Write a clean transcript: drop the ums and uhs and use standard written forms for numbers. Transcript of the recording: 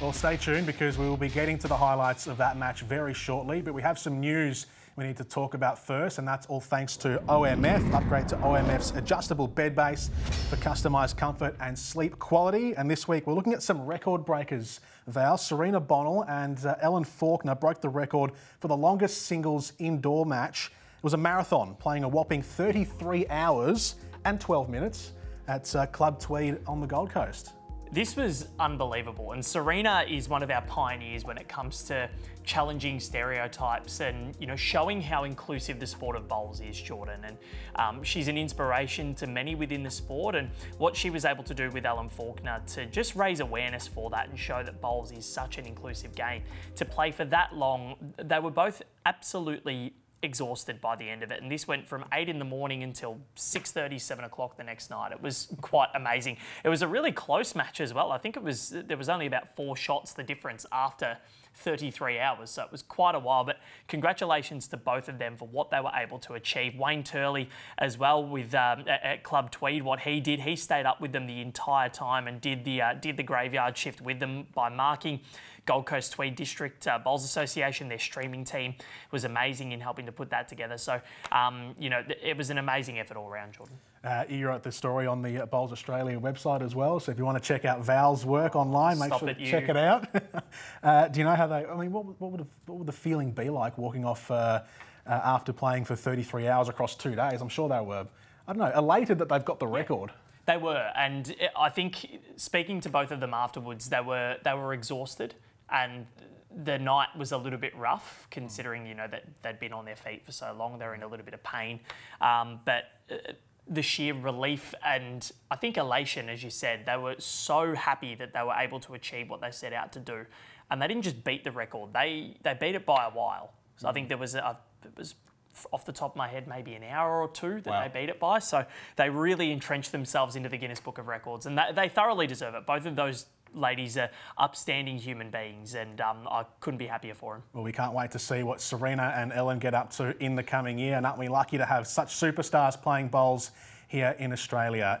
Well, stay tuned because we will be getting to the highlights of that match very shortly, but we have some news we need to talk about first, and that's all thanks to OMF. Upgrade to OMF's adjustable bed base for customised comfort and sleep quality. And this week we're looking at some record breakers. They are Serena Bonnell and Ellen Falkner broke the record for the longest singles indoor match. It was a marathon, playing a whopping 33 hours and 12 minutes at Club Tweed on the Gold Coast. This was unbelievable, and Serena is one of our pioneers when it comes to challenging stereotypes and, you know, showing how inclusive the sport of bowls is, Jordan. And she's an inspiration to many within the sport, and what she was able to do with Ellen Falkner to just raise awareness for that and show that bowls is such an inclusive game. To play for that long, they were both absolutely exhausted by the end of it, and this went from 8 in the morning until 6:30, 7 o'clock the next night. It was quite amazing. It was a really close match as well. I think there was only about 4 shots the difference after 33 hours, so it was quite a while, but congratulations to both of them for what they were able to achieve. Wayne Turley as well with at Club Tweed, what he did, he stayed up with them the entire time and did the graveyard shift with them by marking. Gold Coast Tweed District Bowls Association, their streaming team, was amazing in helping to put that together. So, you know, it was an amazing effort all around, Jordan. You wrote the story on the Bowls Australia website as well, so if you want to check out Val's work online, make sure to check it out. Do you know how they, I mean, what would the feeling be like walking off after playing for 33 hours across 2 days? I'm sure they were, I don't know, elated that they've got the record. Yeah. They were, and I think speaking to both of them afterwards, they were exhausted. And the night was a little bit rough, considering, you know, that they'd been on their feet for so long. They're in a little bit of pain, but the sheer relief and I think elation, as you said, they were so happy that they were able to achieve what they set out to do, and they didn't just beat the record; they beat it by a while. So I think there was it was off the top of my head maybe an hour or two that they beat it by. So they really entrenched themselves into the Guinness Book of Records, and they thoroughly deserve it. Both of those ladies are upstanding human beings, and I couldn't be happier for them. Well, we can't wait to see what Serena and Ellen get up to in the coming year, and aren't we lucky to have such superstars playing bowls here in Australia?